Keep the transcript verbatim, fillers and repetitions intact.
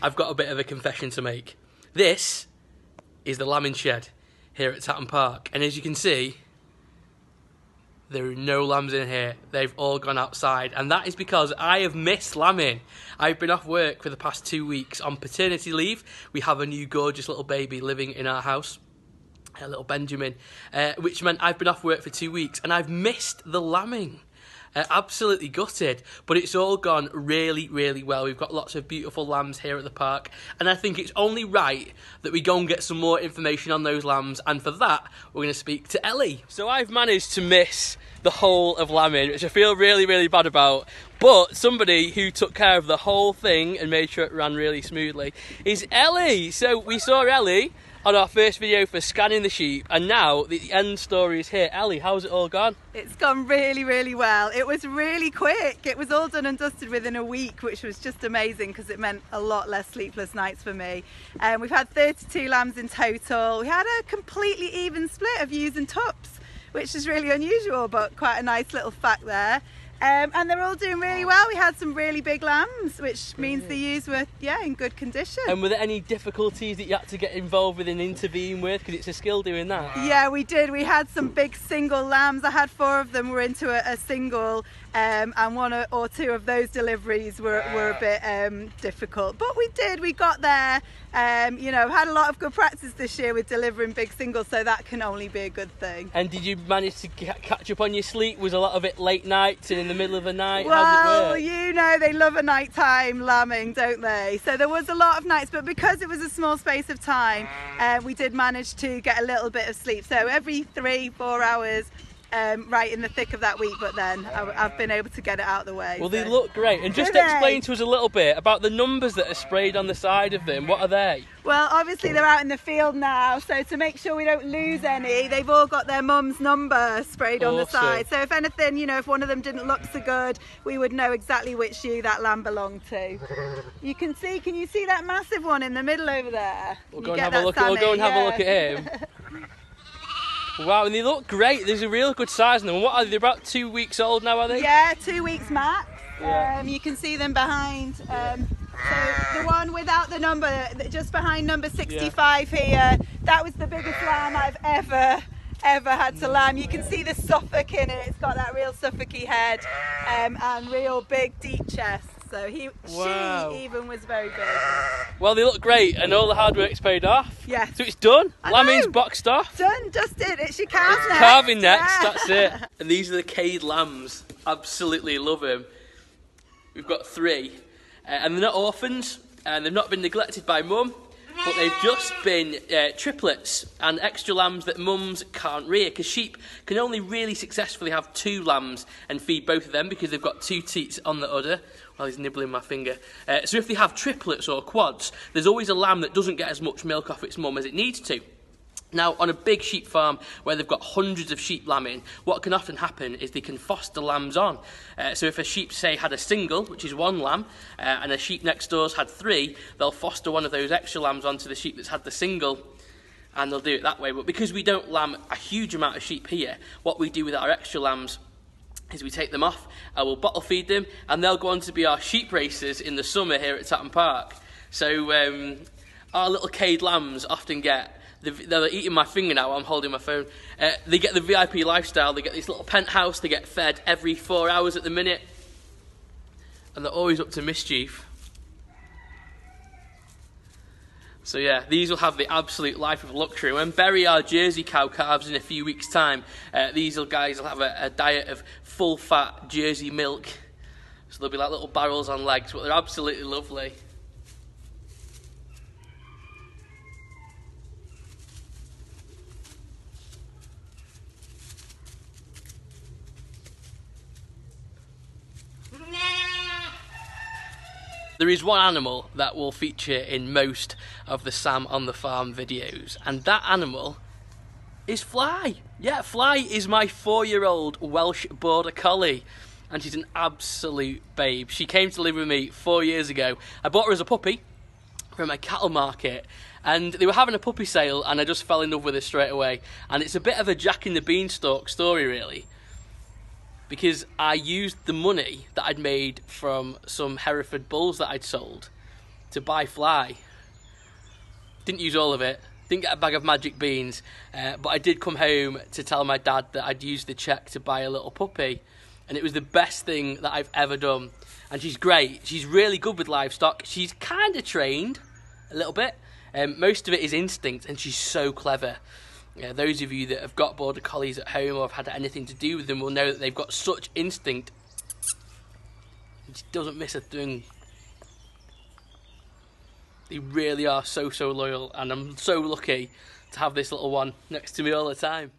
I've got a bit of a confession to make. This is the lambing shed here at Tatton Park, and as you can see, there are no lambs in here. They've all gone outside, and that is because I have missed lambing. I've been off work for the past two weeks on paternity leave. We have a new gorgeous little baby living in our house, a little Benjamin, uh, which meant I've been off work for two weeks and I've missed the lambing. Uh, absolutely gutted, but it's all gone really, really well. We've got lots of beautiful lambs here at the park, and I think it's only right that we go and get some more information on those lambs, and for that we're going to speak to Ellie. So I've managed to miss the whole of lambing, which I feel really, really bad about, but somebody who took care of the whole thing and made sure it ran really smoothly is Ellie. So we saw Ellie on our first video for scanning the sheep, and now the end story is here. Ellie, how's it all gone? It's gone really, really well. It was really quick. It was all done and dusted within a week, which was just amazing because it meant a lot less sleepless nights for me. And um, we've had thirty-two lambs in total. We had a completely even split of ewes and tups, which is really unusual, but quite a nice little fact there. Um, and they're all doing really well. We had some really big lambs, which means the ewes were, yeah, in good condition. And were there any difficulties that you had to get involved with and intervene with? Because it's a skill doing that. Yeah, we did. We had some big single lambs. I had four of them were into a, a single, um, and one or two of those deliveries were, were a bit um, difficult. But we did. We got there. Um, you know, had a lot of good practice this year with delivering big singles, so that can only be a good thing. And did you manage to catch up on your sleep? Was a lot of it late nights and in the middle of the night? Well, you know, they love a nighttime lambing, don't they? So there was a lot of nights, but because it was a small space of time, uh, we did manage to get a little bit of sleep. So every three, four hours, um, right in the thick of that week, but then I, I've been able to get it out of the way. Well, so they look great. And just explain to us a little bit about the numbers that are sprayed on the side of them. What are they? Well, obviously they're out in the field now, so to make sure we don't lose any, they've all got their mum's number sprayed awesome. on the side. So if anything, you know, if one of them didn't look so good, we would know exactly which ewe that lamb belonged to. You can see, can you see that massive one in the middle over there? We'll go, and have, a look, we'll go and have yeah. a look at him. Wow, and they look great. There's a real good size in them. What are they, about two weeks old now, are they? Yeah, two weeks max. Yeah. Um, you can see them behind. Um, so the one without the number, just behind number sixty-five yeah. here, that was the biggest lamb I've ever, ever had to lamb. You can see the Suffolk in it. It's got that real Suffolky head, um, and real big, deep chest. So he, wow. she even was very big. Well, they look great, and all the hard work's paid off. Yeah. So it's done. I Lambing's know. boxed off. Done, dusted. It's your calf next. Calving next. Yeah. That's it. And these are the Cade lambs. Absolutely love them. We've got three, uh, and they're not orphans, and they've not been neglected by mum, but they've just been uh, triplets and extra lambs that mums can't rear, because sheep can only really successfully have two lambs and feed both of them because they've got two teats on the udder. Well, he's nibbling my finger. Uh, so if they have triplets or quads, there's always a lamb that doesn't get as much milk off its mum as it needs to. Now, on a big sheep farm where they've got hundreds of sheep lambing, what can often happen is they can foster lambs on. Uh, so if a sheep, say, had a single, which is one lamb, uh, and a sheep next door's had three, they'll foster one of those extra lambs onto the sheep that's had the single, and they'll do it that way. But because we don't lamb a huge amount of sheep here, what we do with our extra lambs is we take them off, and we'll bottle feed them, and they'll go on to be our sheep racers in the summer here at Tatton Park. So um, our little Cade lambs often get... They're eating my finger now, I'm holding my phone. Uh, they get the V I P lifestyle, they get this little penthouse, they get fed every four hours at the minute. And they're always up to mischief. So yeah, these will have the absolute life of luxury. When Berry, our Jersey cow, calves in a few weeks' time, uh, these guys will have a, a diet of full-fat Jersey milk. So they'll be like little barrels on legs, but they're absolutely lovely. There is one animal that will feature in most of the Sam on the Farm videos, and that animal is Fly. Yeah, Fly is my four-year-old Welsh Border Collie, and she's an absolute babe. She came to live with me four years ago. I bought her as a puppy from a cattle market, and they were having a puppy sale, and I just fell in love with her straight away. And it's a bit of a Jack in the Beanstalk story, really, because I used the money that I'd made from some Hereford bulls that I'd sold to buy Fly. Didn't use all of it, didn't get a bag of magic beans, uh, but I did come home to tell my dad that I'd used the cheque to buy a little puppy, and it was the best thing that I've ever done. And she's great, she's really good with livestock, she's kind of trained a little bit, um, most of it is instinct, and she's so clever. Yeah, those of you that have got Border Collies at home or have had anything to do with them will know that they've got such instinct. She doesn't miss a thing. They really are so, so loyal, and I'm so lucky to have this little one next to me all the time.